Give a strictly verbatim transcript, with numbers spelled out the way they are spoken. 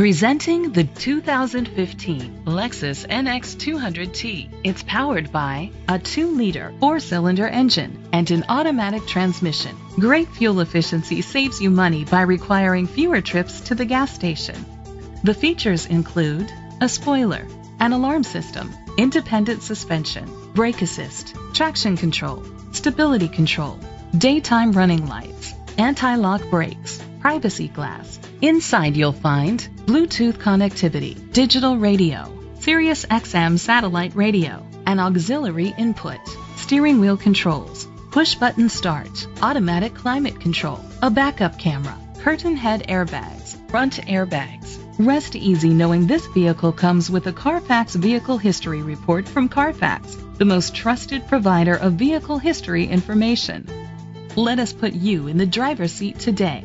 Presenting the two thousand fifteen Lexus N X two hundred T. It's powered by a two liter four cylinder engine and an automatic transmission. Great fuel efficiency saves you money by requiring fewer trips to the gas station. The features include a spoiler, an alarm system, independent suspension, brake assist, traction control, stability control, daytime running lights, anti-lock brakes, privacy glass. Inside you'll find Bluetooth connectivity, digital radio, Sirius X M satellite radio, an auxiliary input, steering wheel controls, push button start, automatic climate control, a backup camera, curtain head airbags, front airbags. Rest easy knowing this vehicle comes with a Carfax Vehicle History Report from Carfax, the most trusted provider of vehicle history information. Let us put you in the driver's seat today.